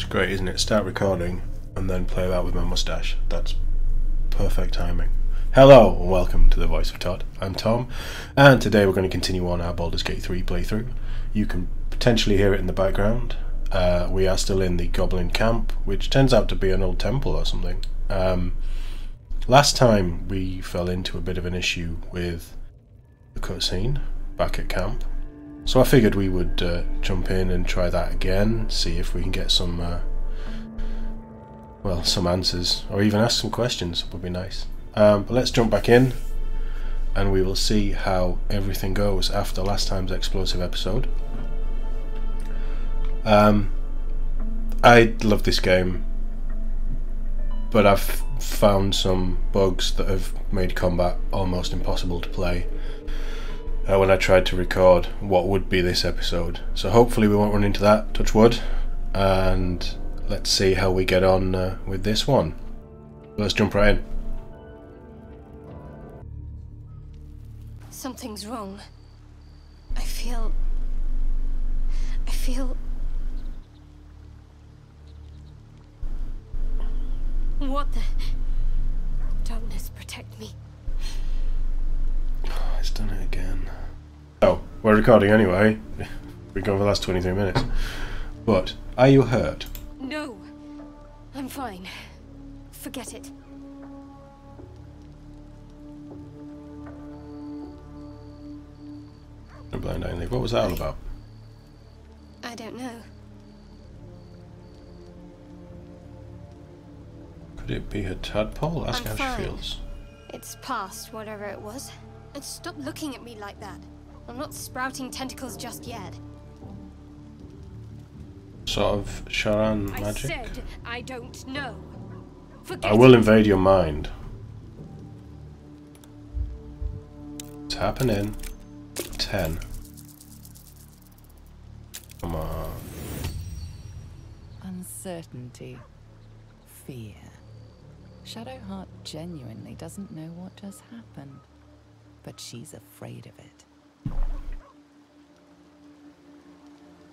It's great, isn't it? Start recording and then play about with my moustache. That's perfect timing. Hello and welcome to The Voice of Todd. I'm Tom, and today we're going to continue on our Baldur's Gate 3 playthrough. You can potentially hear it in the background. We are still in the Goblin camp, which turns out to be an old temple or something. Last time we fell into a bit of an issue with the cutscene back at camp. So I figured we would jump in and try that again, see if we can get some, well, some answers, or even ask some questions would be nice. But let's jump back in, and we will see how everything goes after last time's explosive episode. I love this game, but I've found some bugs that have made combat almost impossible to play. When I tried to record what would be this episode. So hopefully we won't run into that, touch wood, and let's see how we get on with this one. Let's jump right in. Something's wrong. I feel... What the... Darkness, protect me. Oh, it's done it again. Oh, we're recording anyway. We've gone for the last 23 minutes. But, are you hurt? No, I'm fine. Forget it. No blind eye. What was that all about? I don't know. Could it be her tadpole? Ask I'm how fine. She feels. It's past whatever it was. And stop looking at me like that. I'm not sprouting tentacles just yet. Sort of Sharan magic? I said I don't know. Forget I will invade your mind. It's happening. 10. Come on. Uncertainty. Fear. Shadowheart genuinely doesn't know what just happened. But she's afraid of it.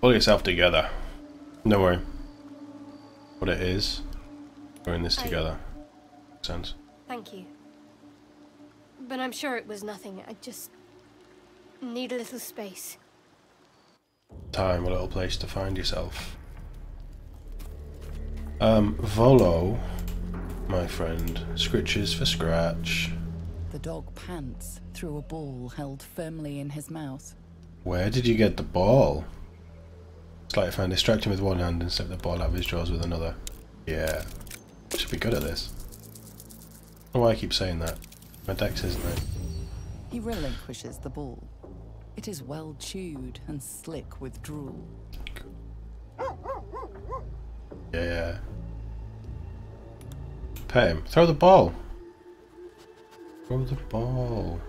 Pull yourself together. No worry. What it is, we're in this together. Makes sense. Thank you. But I'm sure it was nothing. I just need a little space. Time, a little place to find yourself. Volo, my friend, scritches for scratch. The dog pants through a ball held firmly in his mouth. Where did you get the ball? It's like if I distract him with one hand and slip the ball out of his jaws with another. Yeah. Should be good at this. I don't know why I keep saying that. My dex, isn't it? He relinquishes the ball. It is well chewed and slick with drool. Yeah. Pet him. Throw the ball. Throw the ball.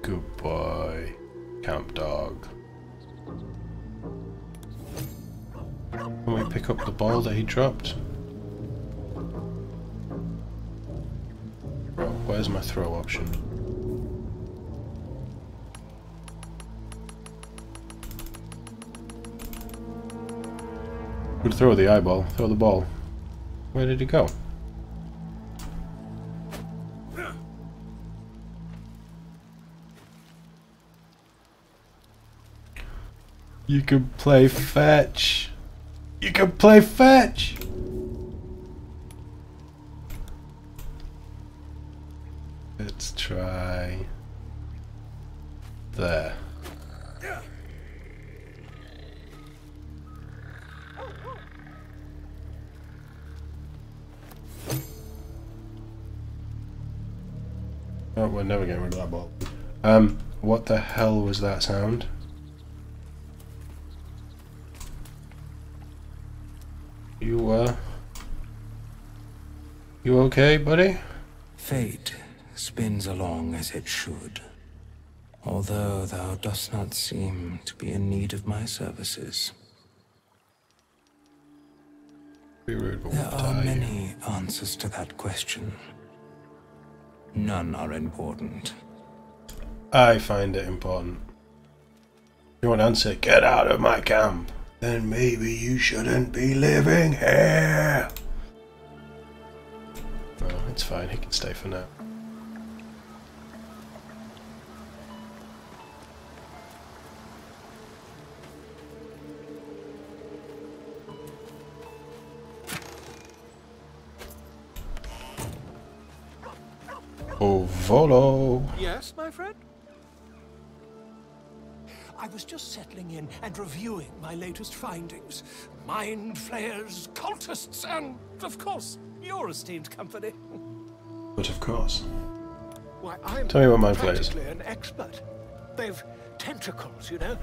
Good boy, camp dog. Can we pick up the ball that he dropped? Bro, where's my throw option? Good throw the eyeball. Throw the ball. Where did he go? You can play fetch! You can play fetch! Let's try... There. Oh, we're never getting rid of that ball. What the hell was that sound? You okay, buddy? Fate spins along as it should. Although thou dost not seem to be in need of my services. Be rude, but there are many answers to that question. None are important. I find it important. Short answer, get out of my camp. Then maybe you shouldn't be living here. No, it's fine, he can stay for now. Oh, Volo! Yes, my friend? I was just settling in and reviewing my latest findings. Mind flayers, cultists, and, of course, your esteemed company. But of course. Why, I'm Tell me what mind flayers. An expert. They've tentacles, you know.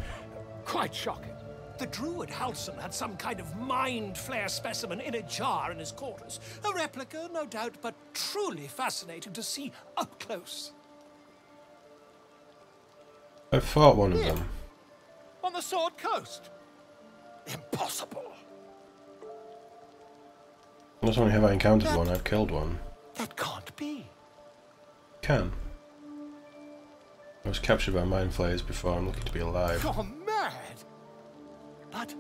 Quite shocking. The druid Halsin had some kind of mind flare specimen in a jar in his quarters. A replica, no doubt, but truly fascinating to see up close. I fought one of them. On the Sword Coast. Impossible. Not only have I encountered one, I've killed one. That can't be. Can. I was captured by mind flayers before. I'm lucky to be alive. You're mad. But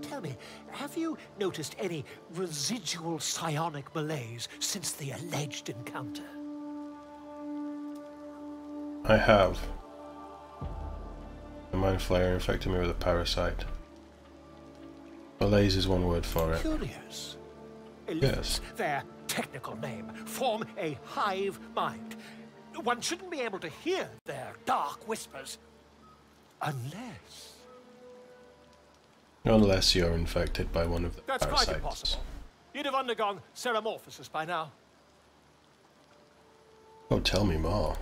tell me, have you noticed any residual psionic malaise since the alleged encounter? I have. The mind flayer infected me with a parasite. Malaise is one word for it. Curious. Elites, yes. Their technical name, form a hive mind. One shouldn't be able to hear their dark whispers. Unless you're infected by one of the parasites. That's quite impossible. You'd have undergone seramorphosis by now. Oh, tell me more.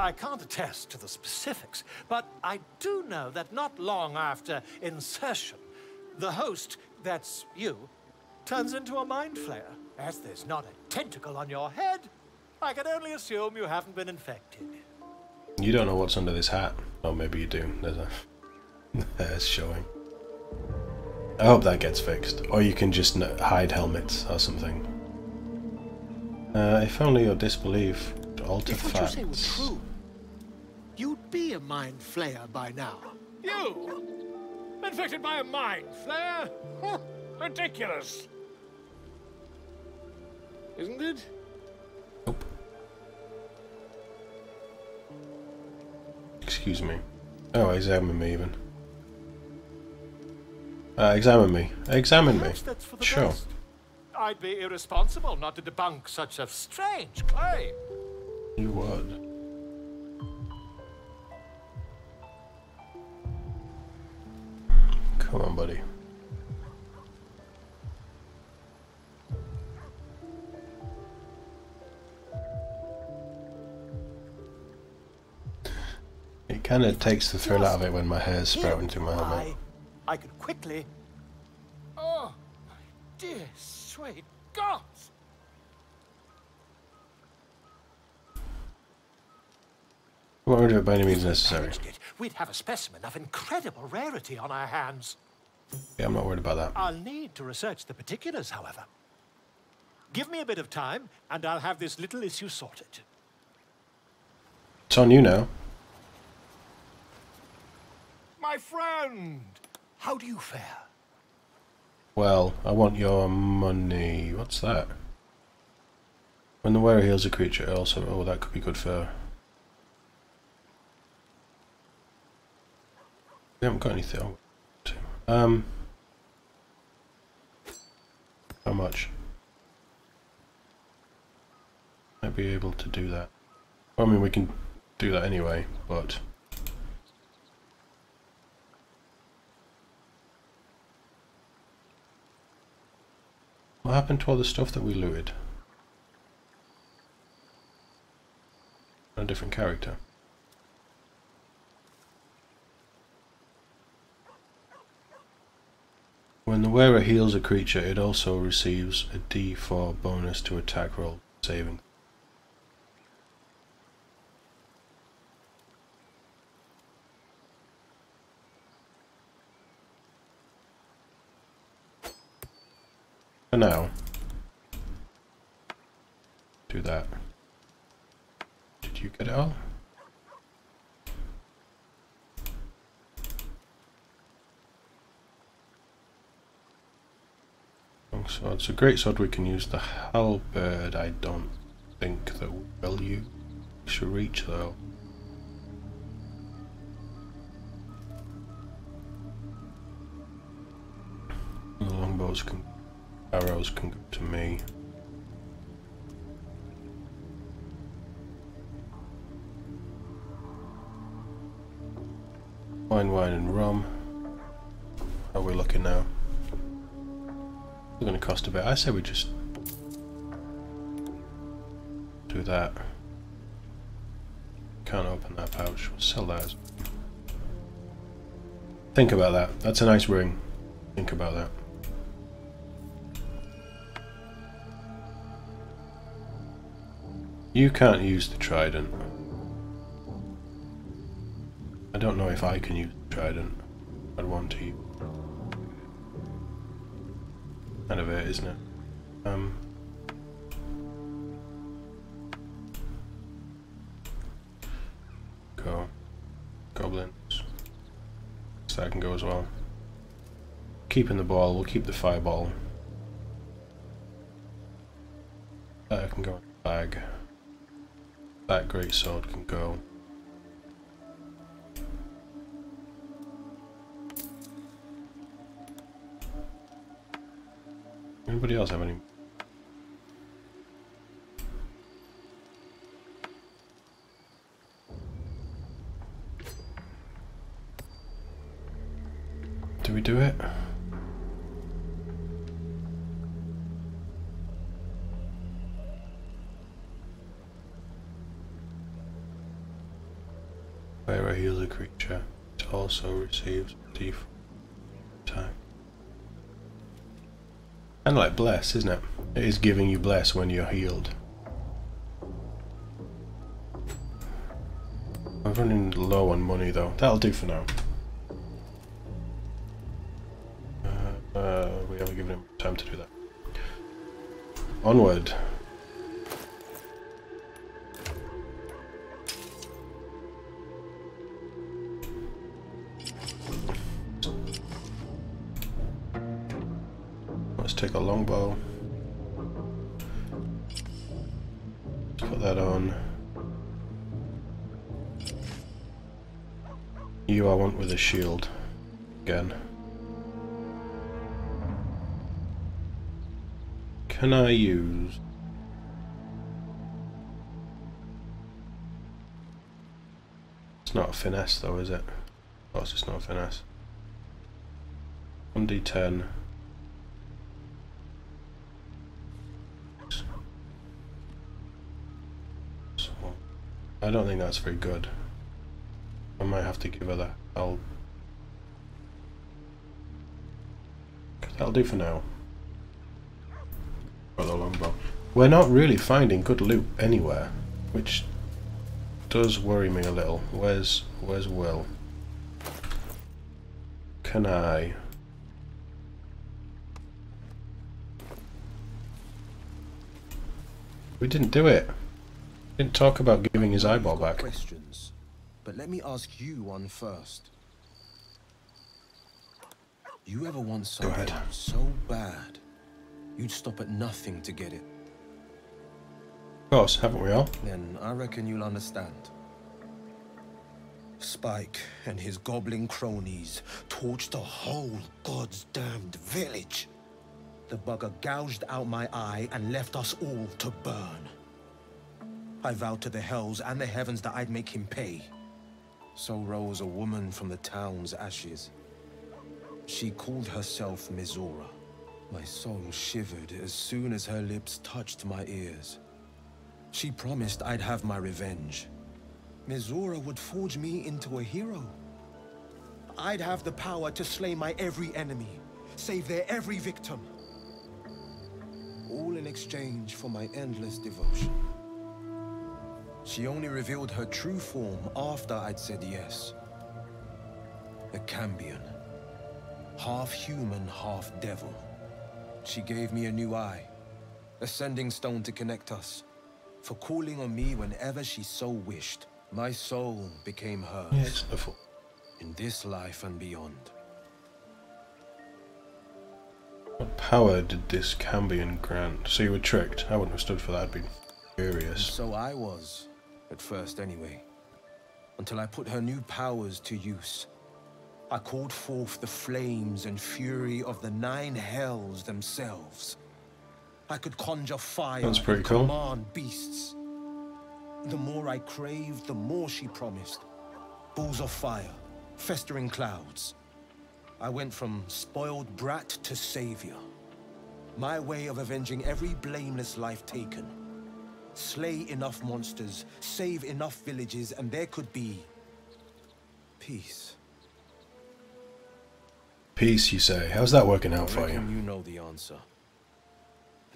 I can't attest to the specifics, but I do know that not long after insertion, the host, that's you, turns into a mind flayer. As there's not a tentacle on your head, I can only assume you haven't been infected. You don't know what's under this hat. Or maybe you do. There's a... There's showing. I hope that gets fixed, or you can just hide helmets or something. If only your disbelief would alter facts. If what you say were true, you'd be a mind flayer by now. You? Infected by a mind flayer? Ridiculous. Isn't it? Nope. Excuse me. Oh, examine me even. Examine me. Examine me. Sure. Best. I'd be irresponsible not to debunk such a strange claim. You would. Come on, buddy. It kind of takes the thrill out of it when my hair's sprouting through my helmet. I could quickly... Oh, my dear, sweet God! We won't do it by any means necessary. We'd have a specimen of incredible rarity on our hands. Yeah, I'm not worried about that. I'll need to research the particulars, however. Give me a bit of time, and I'll have this little issue sorted. It's on you now. My friend! How do you fare? Well, I want your money. What's that? When the wearer heals a creature, it also... Oh, that could be good for... We haven't got anything. How much? Might be able to do that. I mean, we can do that anyway, but... What happened to all the stuff that we looted? A different character. When the wearer heals a creature, it also receives a D4 bonus to attack roll saving. For now, do that. Did you get it all? great sword. So great sword we can use. The halberd I don't think that will you should reach though. The longbows can, arrows can go to me. Fine wine and rum. How are we looking now? It's going to cost a bit. I say we just do that. Can't open that pouch. We'll sell that. Think about that. That's a nice ring. Think about that. You can't use the trident. I don't know if I can use the trident. I'd want to. Kind of it, isn't it? Go. Goblins. So that can go as well. Keeping the ball, we'll keep the fireball. That can go in the bag. That great sword can go. Anybody else have any? Do we do it? Where a healer creature, it also receives default attack. Kind of like bless, isn't it? It is giving you bless when you're healed. I'm running low on money though. That'll do for now. We haven't given him time to do that. Onward. Take a longbow. Put that on. You I want with a shield again. Can I use? It's not a finesse though, is it? Of course it's not a finesse. 1d10. I don't think that's very good. I might have to give her that. That'll do for now. Got the longbow. We're not really finding good loot anywhere, which does worry me a little. Where's Wyll? Can I? We didn't do it. Didn't talk about giving his eyeball back. Questions, but let me ask you one first. You ever want something so bad you'd stop at nothing to get it? Of course, haven't we all? Then I reckon you'll understand. Spike and his goblin cronies torched a whole god's damned village. The bugger gouged out my eye and left us all to burn. I vowed to the hells and the heavens that I'd make him pay. So rose a woman from the town's ashes. She called herself Mizora. My soul shivered as soon as her lips touched my ears. She promised I'd have my revenge. Mizora would forge me into a hero. I'd have the power to slay my every enemy, save their every victim. All in exchange for my endless devotion. She only revealed her true form after I'd said yes. A Cambion. Half human, half devil. She gave me a new eye. A sending stone to connect us. For calling on me whenever she so wished. My soul became hers. Yes, beautiful. In this life and beyond. What power did this Cambion grant? So you were tricked. I wouldn't have stood for that. I'd be furious. So I was, at first anyway. Until I put her new powers to use. I called forth the flames and fury of the nine hells themselves. I could conjure fire and command beasts. The more I craved, the more she promised. Balls of fire, festering clouds. I went from spoiled brat to savior. My way of avenging every blameless life taken. Slay enough monsters, save enough villages, and there could be peace. Peace, you say? How's that working out for you? You know the answer.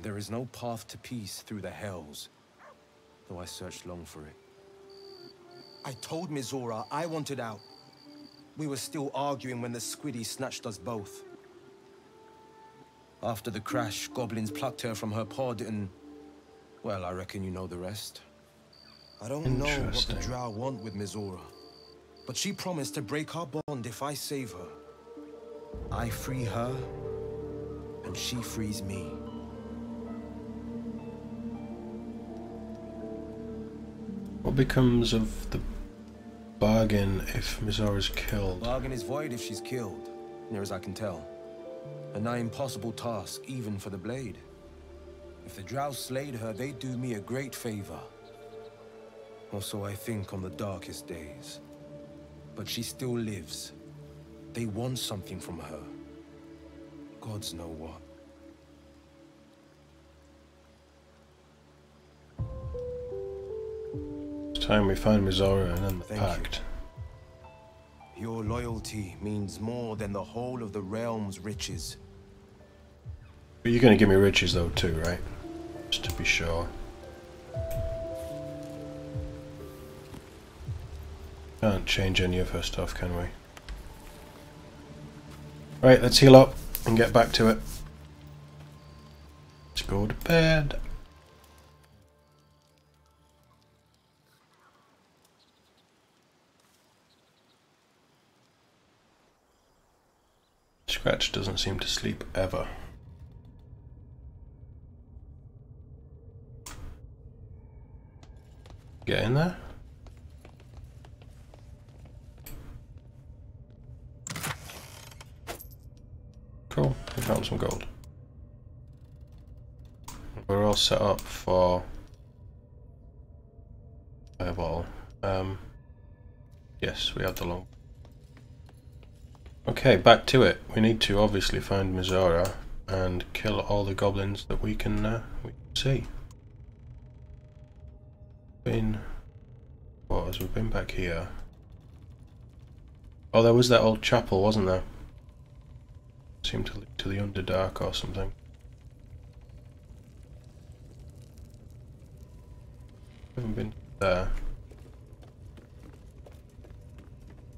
There is no path to peace through the hells, though I searched long for it. I told Mizora I wanted out. We were still arguing when the squiddy snatched us both. After the crash, goblins plucked her from her pod and... well, I reckon you know the rest. I don't know what the drow want with Mizora, but she promised to break our bond if I save her. I free her, and she frees me. What becomes of the bargain if Mizora's killed? The bargain is void if she's killed, near as I can tell. A nigh impossible task, even for the blade. If the drow slayed her, they'd do me a great favor. Or so I think on the darkest days. But she still lives. They want something from her. Gods know what. It's time we find Mizora and end the pact. You. Your loyalty means more than the whole of the realm's riches. But you're going to give me riches though too, right? Just to be sure. Can't change any of her stuff, can we? Right, let's heal up and get back to it. Let's go to bed. Scratch doesn't seem to sleep ever. Get in there. Cool, we found some gold. We're all set up for fireball. Yes, we have the long. Okay, back to it. We need to obviously find Mizora and kill all the goblins that we can see. We've been back here. Oh, there was that old chapel, wasn't there? Seemed to lead to the Underdark or something. Haven't been there.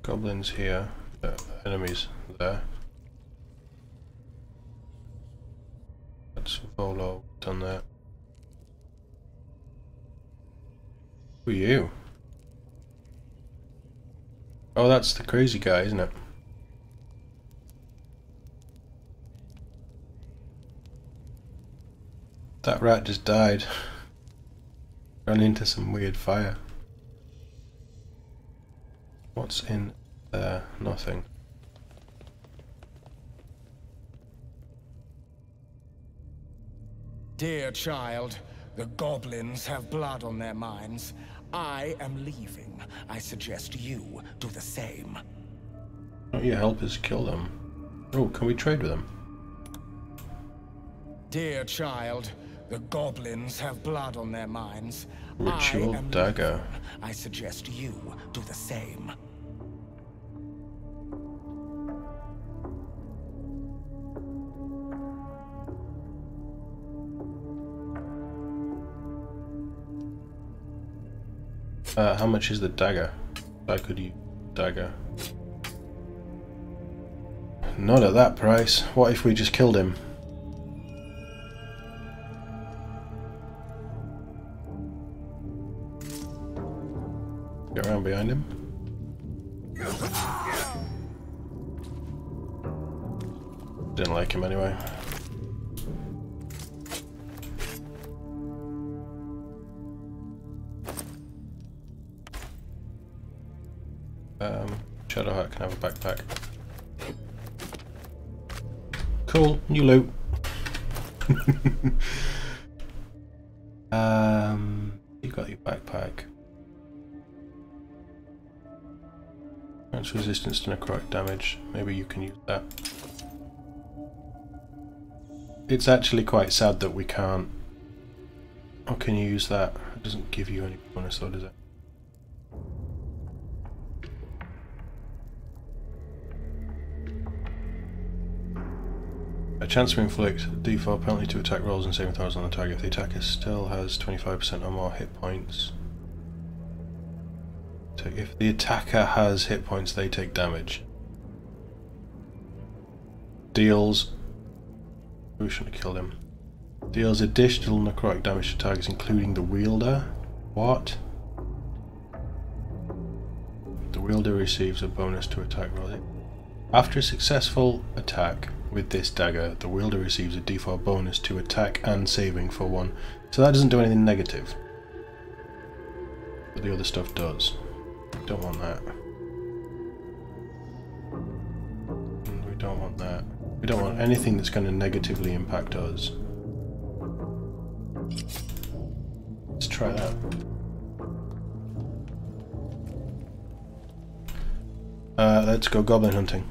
Goblins here. Enemies there. That's Volo done there. Who are you? Oh, that's the crazy guy, isn't it? That rat just died. Ran into some weird fire. What's in there? Nothing. Dear child, the goblins have blood on their minds. I am leaving. I suggest you do the same. Don't you help us kill them? Oh, can we trade with them? Dear child, the goblins have blood on their minds. Ritual dagger. I suggest you do the same. How much is the dagger? I could use dagger. Not at that price. What if we just killed him? Get around behind him. Didn't like him anyway. Shadowheart can have a backpack. Cool, new loot. You've got your backpack. That's resistance to necrotic damage. Maybe you can use that. It's actually quite sad that we can't. How can you use that? It doesn't give you any bonus though, does it? A chance to inflict D4 penalty to attack rolls and saving throws on the target if the attacker still has 25% or more hit points. So if the attacker has hit points, they take damage. Deals. We shouldn't have killed him. Deals additional necrotic damage to targets, including the wielder. What? The wielder receives a bonus to attack roll. After a successful attack with this dagger, the wielder receives a D4 bonus to attack and saving for one. So that doesn't do anything negative. But the other stuff does. Don't want that. We don't want that. We don't want anything that's going to negatively impact us. Let's try that. Let's go goblin hunting.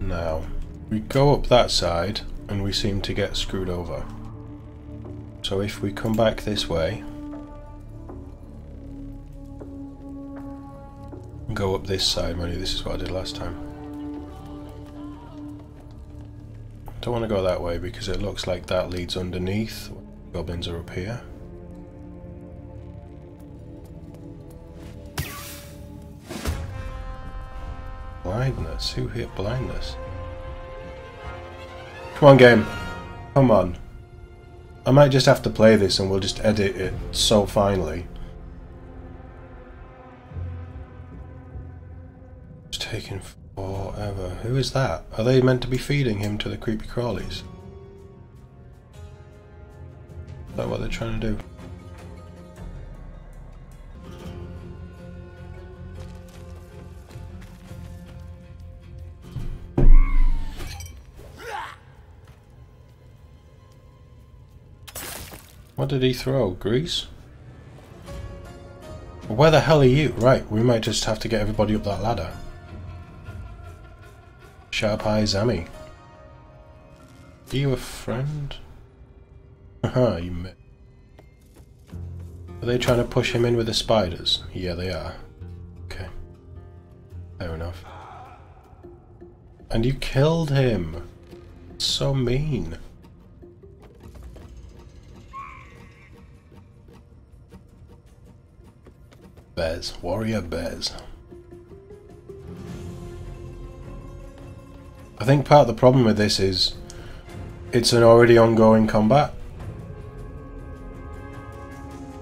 Now, we go up that side and we seem to get screwed over. So if we come back this way, go up this side, maybe this is what I did last time. Don't want to go that way because it looks like that leads underneath. Goblins are up here. Blindness, who hit blindness? Come on, game. Come on. I might just have to play this and we'll just edit it so finely. It's taking forever. Who is that? Are they meant to be feeding him to the creepy crawlies? Is that what they're trying to do? What did he throw? Grease? Where the hell are you? Right, we might just have to get everybody up that ladder. Sharp Eyes Ami. Are you a friend? Haha, you met. Are they trying to push him in with the spiders? Yeah, they are. Okay. Fair enough. And you killed him! So mean. Bears, warrior bears. I think part of the problem with this is it's an already ongoing combat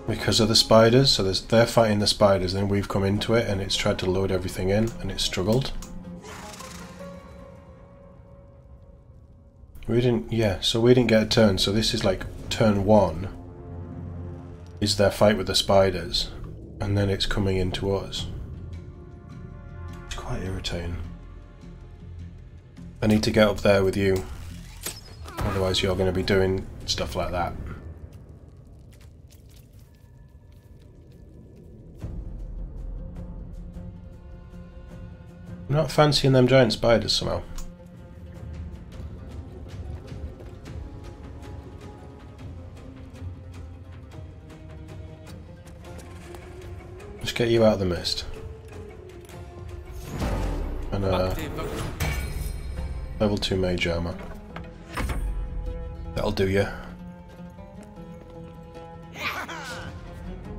because of the spiders. So they're fighting the spiders, then we've come into it and it's tried to load everything in and it's struggled. So we didn't get a turn, so this is like turn one is their fight with the spiders. And then it's coming into us. It's quite irritating. I need to get up there with you. Otherwise you're going to be doing stuff like that. I'm not fancying them giant spiders somehow. Get you out of the mist. And level 2 mage armor. That'll do ya.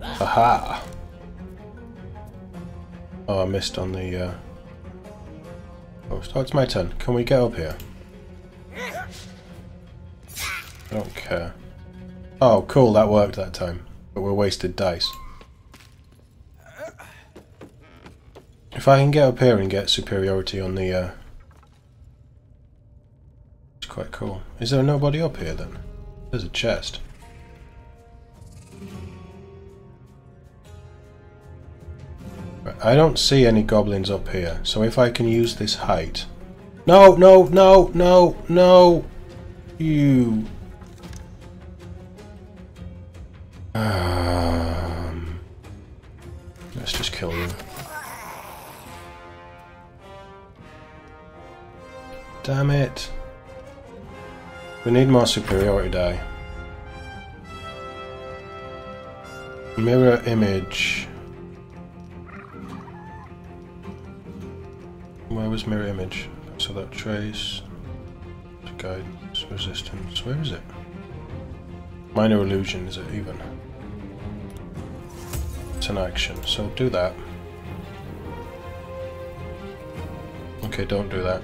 Aha! Oh, I missed on the oh, it's my turn. Can we get up here? I don't care. Oh, cool, that worked that time. But we're wasted dice. If I can get up here and get superiority on the, it's quite cool. Is there nobody up here then? There's a chest. I don't see any goblins up here, so if I can use this height... No, no, no, no, no! You... let's just kill you. Damn it. We need more superiority die. Mirror image. Where was mirror image? So that trace. Guidance, resistance. Where is it? Minor illusion, is it even? It's an action, so do that. Okay, don't do that.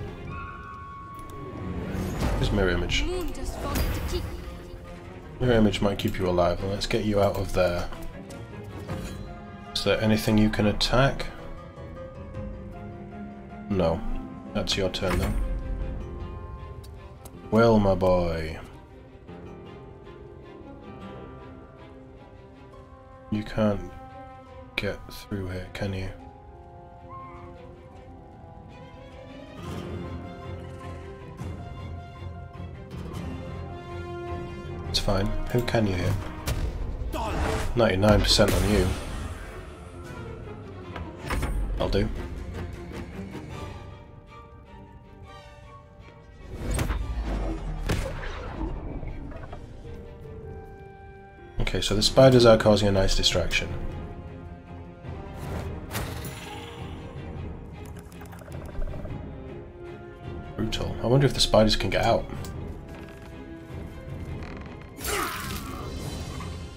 Here's mirror image. Mirror image might keep you alive. Let's get you out of there. Is there anything you can attack? No. That's your turn then. Well, my boy. You can't get through here, can you? It's fine. Who can you hit? 99% on you. I'll do. Okay, so the spiders are causing a nice distraction. Brutal. I wonder if the spiders can get out.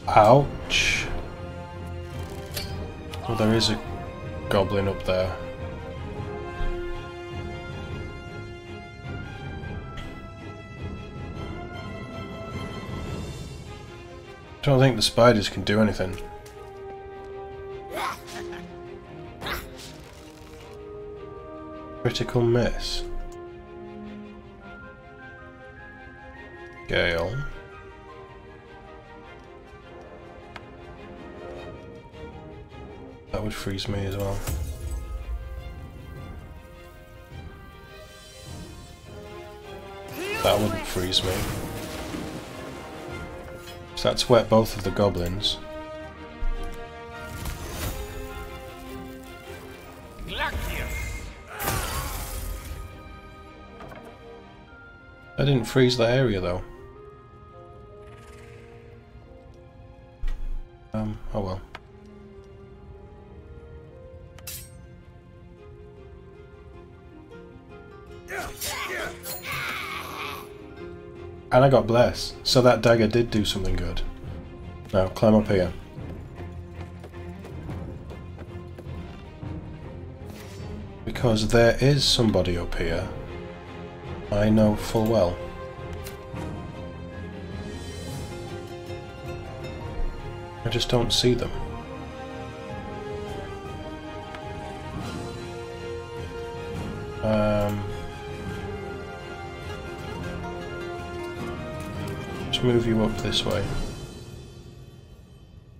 Ouch. Well, there is a goblin up there. I don't think the spiders can do anything. Critical miss. Gale. That would freeze me as well. That wouldn't freeze me. So that's where both of the goblins. I didn't freeze that area though. Oh well. And I got bless, so that dagger did do something good. Now climb up here. Because there is somebody up here. I know full well. I just don't see them. Move you up this way. Do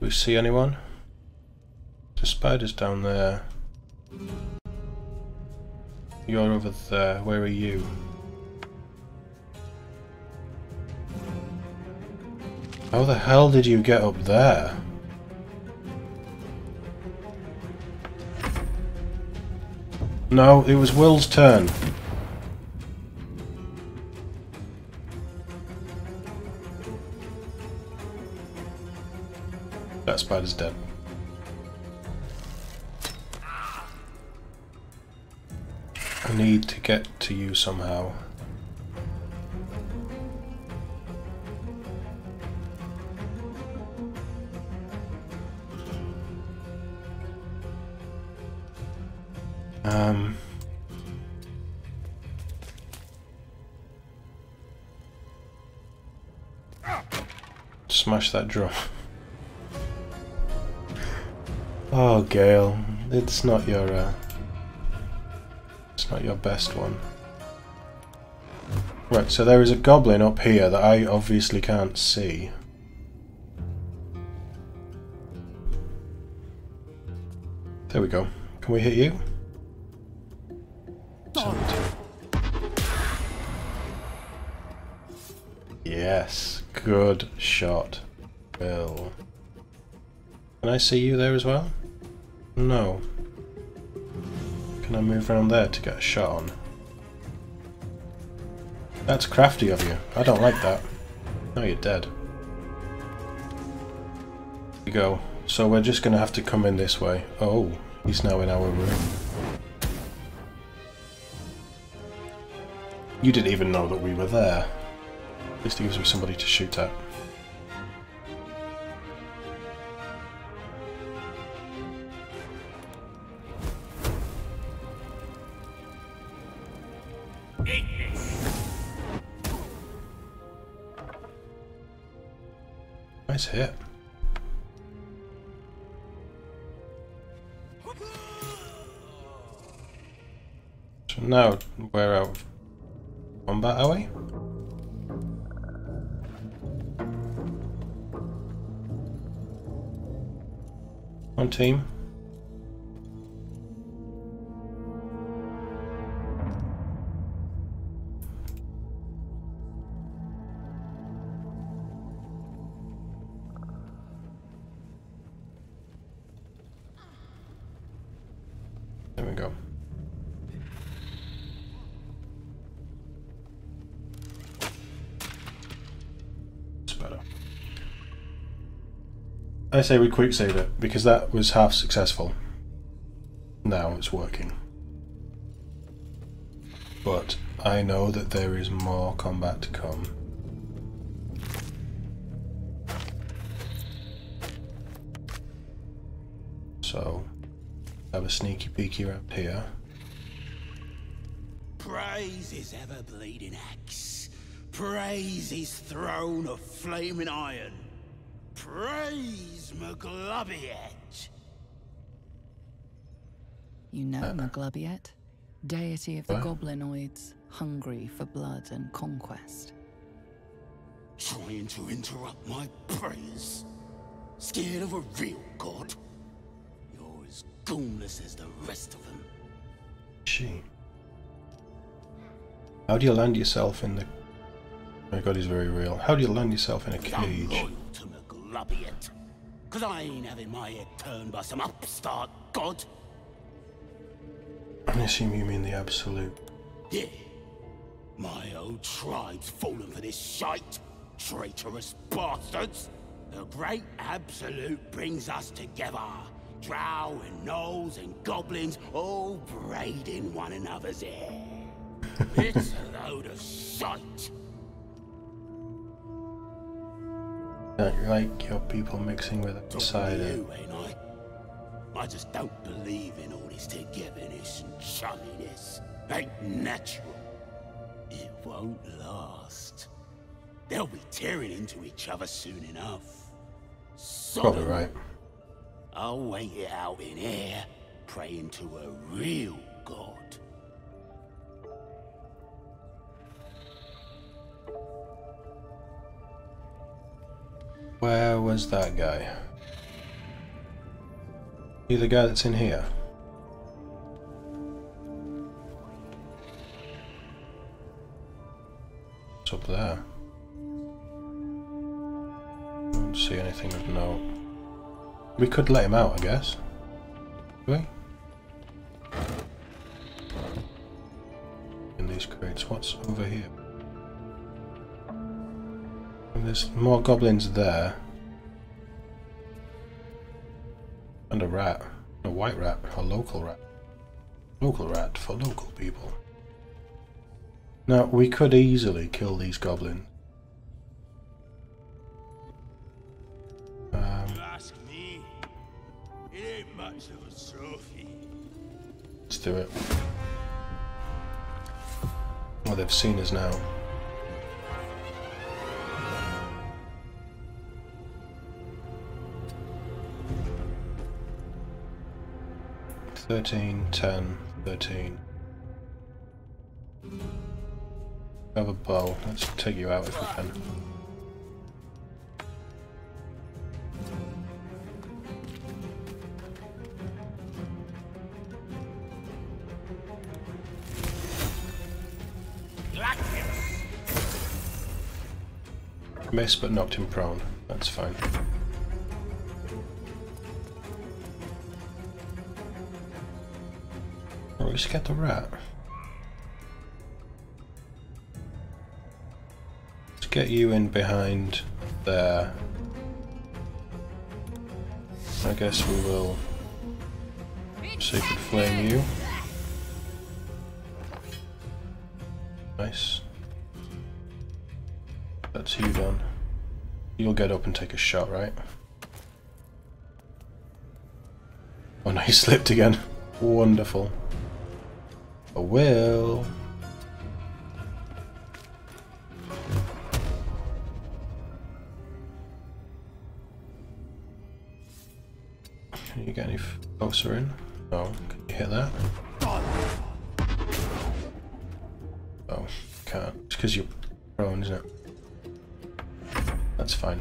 we see anyone? The spider's down there. You're over there. Where are you? How the hell did you get up there? No, it was Will's turn. That spider's dead. I need to get to you somehow. Smash that drum. Oh, Gale, it's not your best one. Right, so there is a goblin up here that I obviously can't see. There we go. Can we hit you? Oh. Yes, good shot, Wyll. Can I see you there as well? No. Can I move around there to get a shot on? That's crafty of you. I don't like that. Now you're dead. Here we go. So we're just going to have to come in this way. Oh, he's now in our room. You didn't even know that we were there. At least it gives me somebody to shoot at. Nice hit. So now we're out of combat, are we? One team. I say we quick save it because that was half successful. Now it's working. But I know that there is more combat to come. So, have a sneaky peeky around here. Praise his ever bleeding axe. Praise his throne of flaming iron. Praise Maglubiyet! You know Maglubiyet? Deity of the goblinoids, hungry for blood and conquest. Trying to interrupt my praise? Scared of a real god? You're as gormless as the rest of them. She. How do you land yourself in the... Oh my god, he's very real. How do you land yourself in a cage? Maglubiyet, because I ain't having my head turned by some upstart god. I assume you mean the absolute. Yeah. My old tribe's fallen for this shite. Traitorous bastards. The great absolute brings us together. Drow and gnolls and goblins all braiding one another's hair. It's a load of shite. I don't like your people mixing with outsiders. I just don't believe in all this togetherness and chumminess. Ain't natural. It won't last. They'll be tearing into each other soon enough. So probably right. I'll wait it out in air, praying to a real god. Where was that guy? You the guy that's in here? What's up there? I don't see anything of note. We could let him out, I guess. Could we? In these crates, what's over here? There's more goblins there. And a rat. A white rat. A local rat. Local rat for local people. Now, we could easily kill these goblins. You ask me, it ain't much of a trophy. Let's do it. Well, they've seen us now. Thirteen. Have a bow. Let's take you out if we can. Missed, but knocked him prone. That's fine. Oh, we just get the rat. Let's get you in behind there. I guess we will sacred flame you. Nice. That's you done. You'll get up and take a shot, right? Oh no, you slipped again. Wonderful. I will. Can you get any closer in? No. Can you hit that? Oh, can't. It's because you're prone, isn't it? That's fine.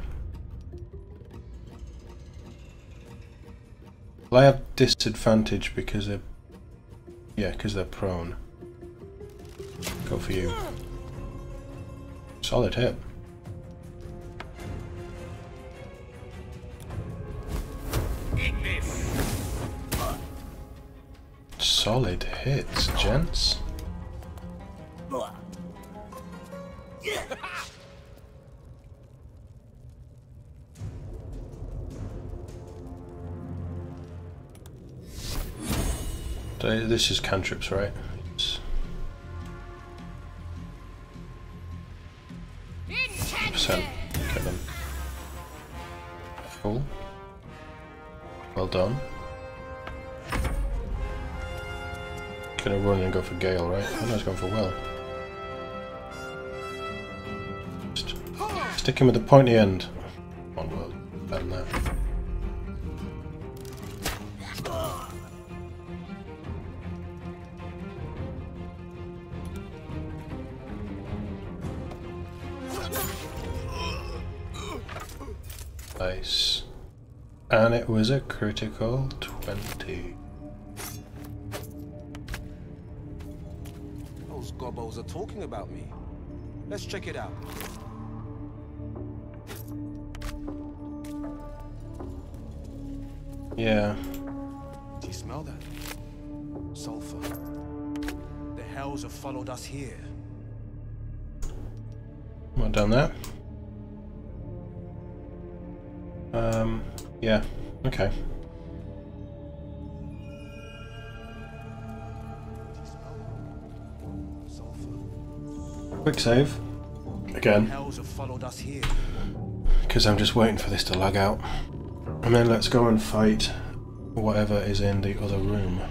Well, I have disadvantage because they're... Yeah, because they're prone. Go for you. Solid hit. Solid hits, gents. This is cantrips, right? So, get them. Cool. Well done. Gonna run and go for Gale, right? I know he's going for Wyll. Just stick him with the pointy end. Come on, Wyll. Better than that. Nice. And it was a critical 20. Those gobos are talking about me. Let's check it out. Yeah. Do you smell that? Sulfur. The hells have followed us here. Well done there. Yeah, okay. Quick save. Again. Because I'm just waiting for this to lag out. And then let's go and fight whatever is in the other room.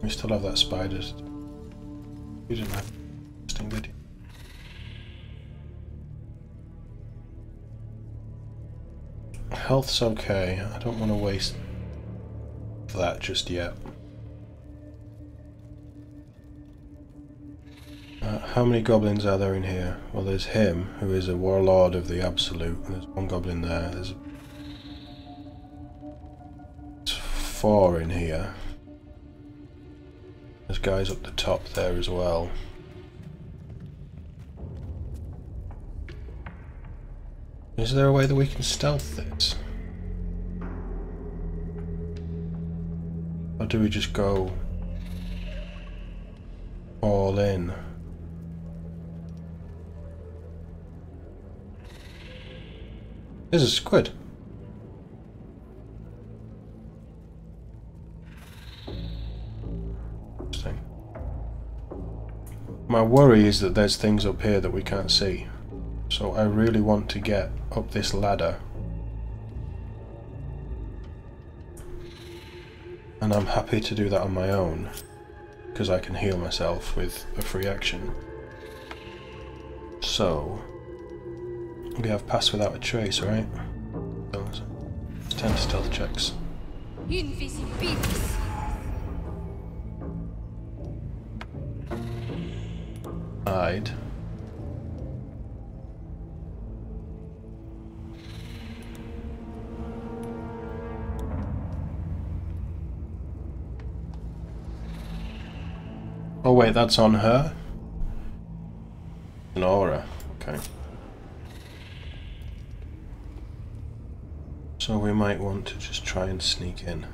We still have that spider. You didn't have sting, did you? Health's okay, I don't want to waste that just yet. How many goblins are there in here? Well, there's him, who is a warlord of the Absolute, and there's one goblin there. There's four in here. There's guys up the top there as well. Is there a way that we can stealth this? Or do we just go all in? There's a squid. Interesting. My worry is that there's things up here that we can't see. So I really want to get up this ladder. And I'm happy to do that on my own, because I can heal myself with a free action. So, we have Pass Without a Trace, right? So it's 10 stealth checks. Hide. Oh wait, that's on her? An aura, okay. So we might want to just try and sneak in.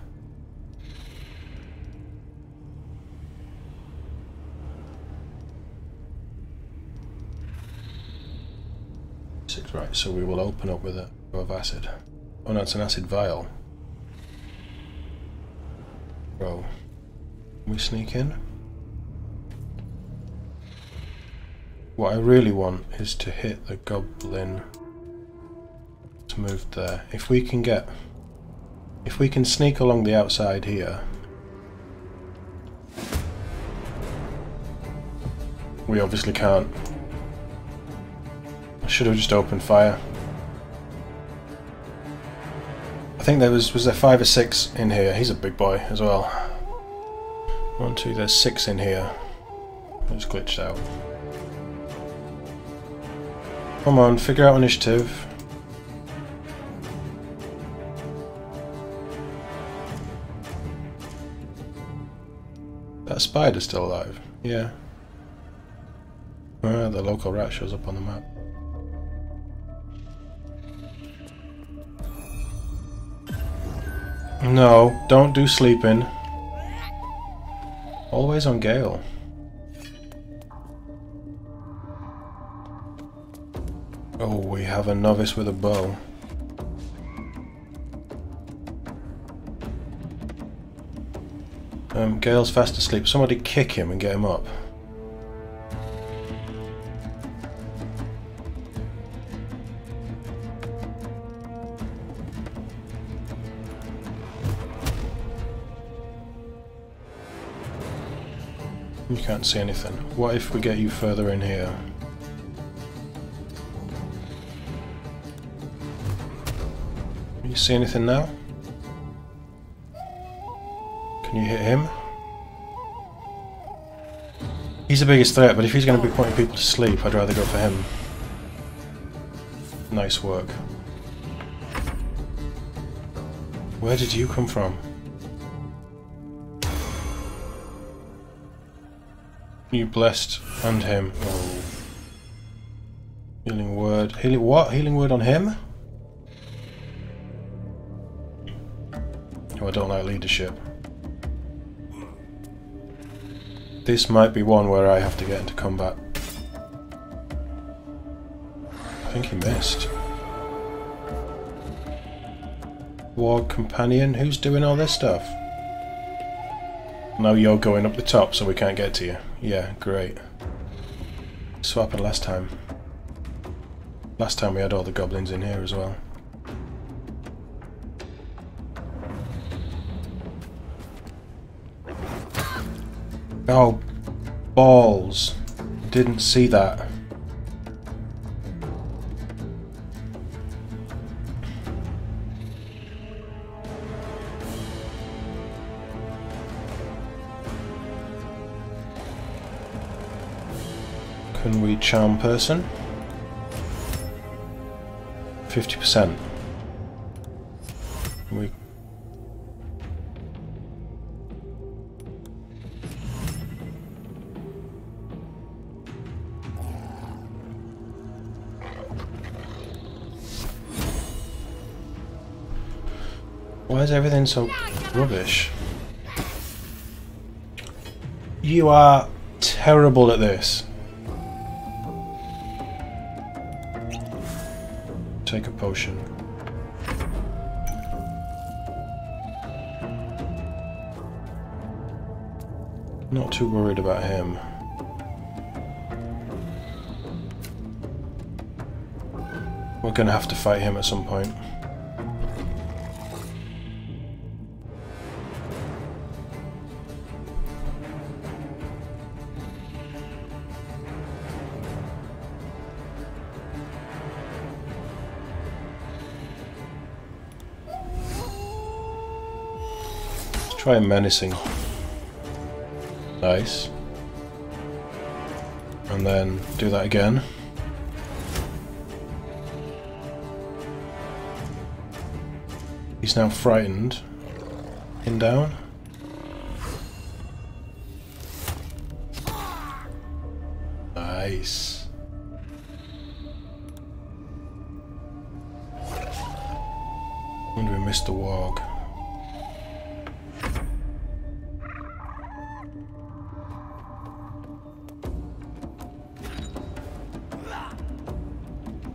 Six, right, so we will open up with a go of acid. Oh no, it's an acid vial. Bro, can we sneak in? What I really want is to hit the goblin. It's moved there. If we can get... if we can sneak along the outside here... we obviously can't. I should have just opened fire. I think there was there 5 or 6 in here? He's a big boy as well. 1, 2, there's 6 in here. I just glitched out. Come on, figure out initiative. That spider's still alive. Yeah. The local rat shows up on the map. No, don't do sleeping. Always on Gale. Oh, we have a novice with a bow. Gale's fast asleep. Somebody kick him and get him up. You can't see anything. What if we get you further in here? Can you see anything now? Can you hit him? He's the biggest threat, but if he's going to be putting people to sleep, I'd rather go for him. Nice work. Where did you come from? You blessed and him. Oh. Healing word. Healing what? Healing word on him? Oh, I don't like leadership. This might be one where I have to get into combat. I think he missed. Ward companion. Who's doing all this stuff? Now you're going up the top, so we can't get to you. Yeah, great. This happened last time. Last time we had all the goblins in here as well. Oh, balls. Didn't see that. Can we charm person? 50%. We... why is everything so rubbish? You are terrible at this. Take a potion. Not too worried about him. We're gonna have to fight him at some point. Try menacing. Nice. And then do that again. He's now frightened. In down. Nice. Wonder we missed the warg.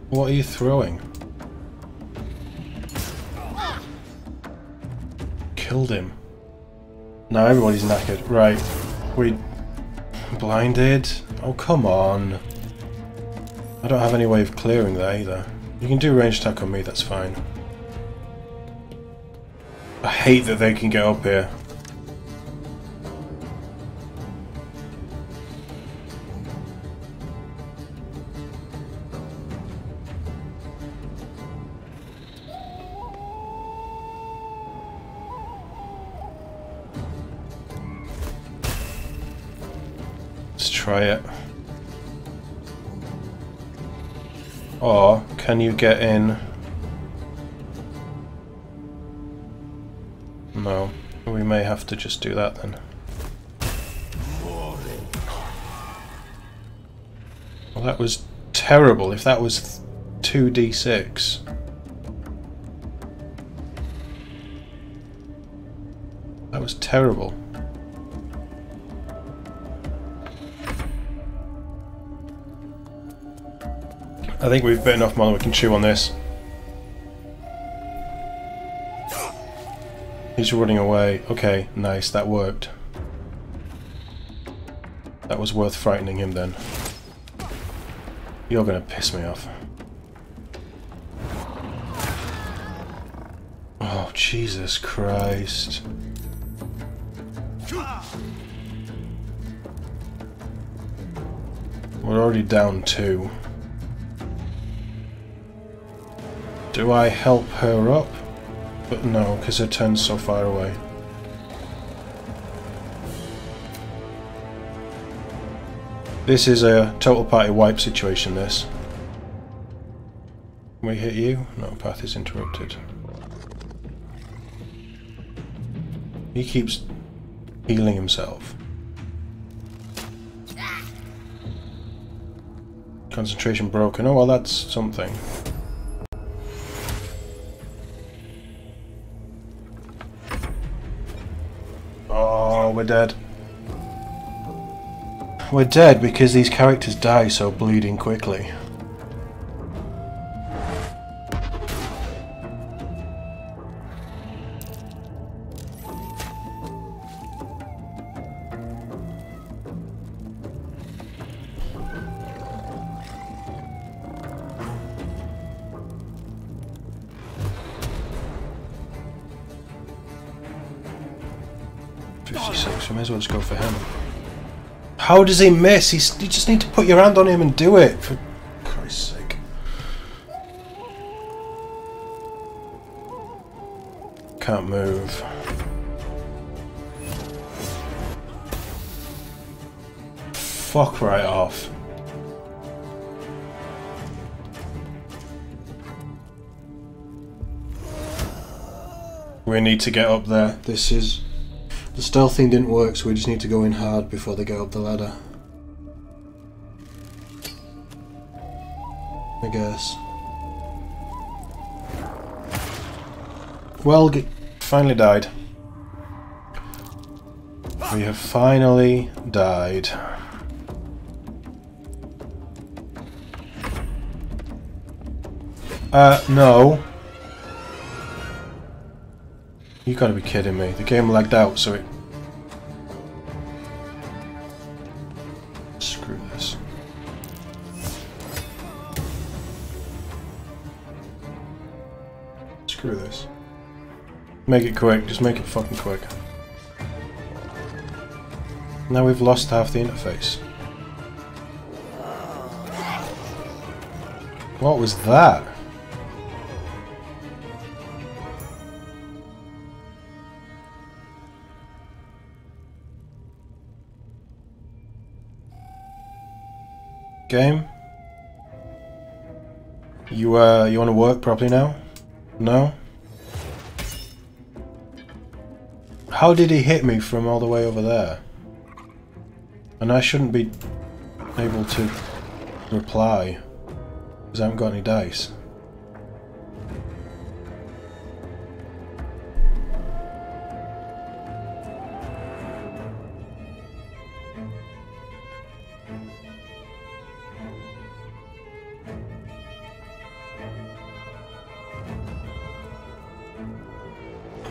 What are you throwing? Killed him. Now everybody's knackered. Right. We... blinded? Oh, come on. I don't have any way of clearing that either. You can do range attack on me, that's fine. I hate that they can get up here. Try it. Or can you get in? No. We may have to just do that then. Well, that was terrible. If that was 2d6. That was terrible. I think we've bitten off more than we can chew on this. He's running away. Okay, nice, that worked. That was worth frightening him then. You're gonna piss me off. Oh, Jesus Christ. We're already down 2. Do I help her up? But no, because her turn's so far away. This is a total party wipe situation, this. Can we hit you? No, path is interrupted. He keeps healing himself. Concentration broken. Oh, well, that's something. We're dead. We're dead because these characters die so bleeding quickly. Just go for him. How does he miss? You just need to put your hand on him and do it, for Christ's sake. Can't move. Fuck right off. We need to get up there. This is... the stealth thing didn't work, so we just need to go in hard before they get up the ladder. I guess. Well, finally died. We have finally died. No. You gotta be kidding me. The game lagged out, so it... screw this. Screw this. Make it quick. Just make it fucking quick. Now we've lost half the interface. What was that? Game? You want to work properly now? No? How did he hit me from all the way over there? And I shouldn't be able to reply because I haven't got any dice.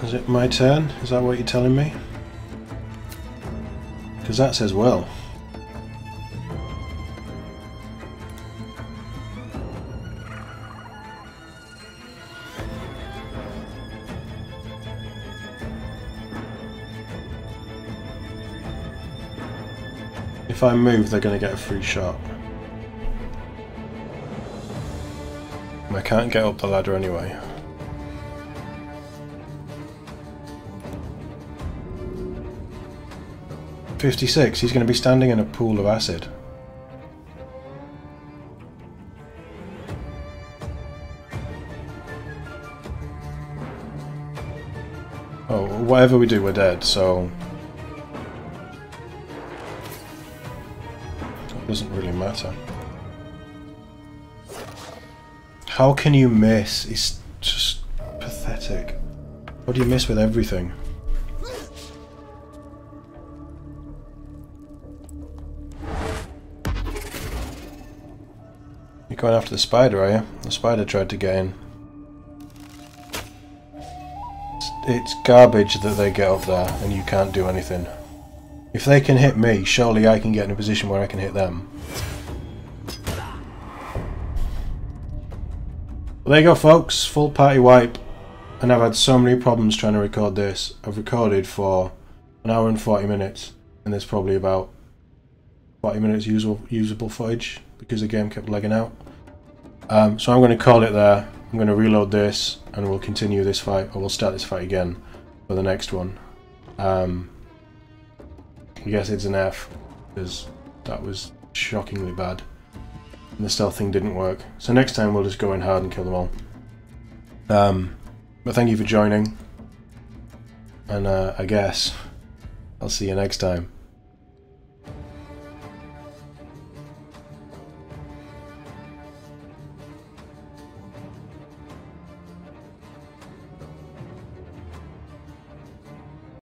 Is it my turn? Is that what you're telling me? Because that says Wyll. If I move, they're going to get a free shot. I can't get up the ladder anyway. $56, he's going to be standing in a pool of acid. Oh, whatever we do, we're dead, so... doesn't really matter. How can you miss? It's just pathetic. What do you miss with everything? You're going after the spider, are you? The spider tried to get in. It's garbage that they get up there and you can't do anything. If they can hit me, surely I can get in a position where I can hit them. Well, there you go folks, full party wipe. And I've had so many problems trying to record this. I've recorded for an hour and 40 minutes. And there's probably about 40 minutes usable footage because the game kept lagging out. So I'm going to call it there. I'm going to reload this and we'll continue this fight, or we'll start this fight again for the next one. I guess it's an F, because that was shockingly bad. And the stealth thing didn't work. So next time we'll just go in hard and kill them all. But thank you for joining. And I guess I'll see you next time.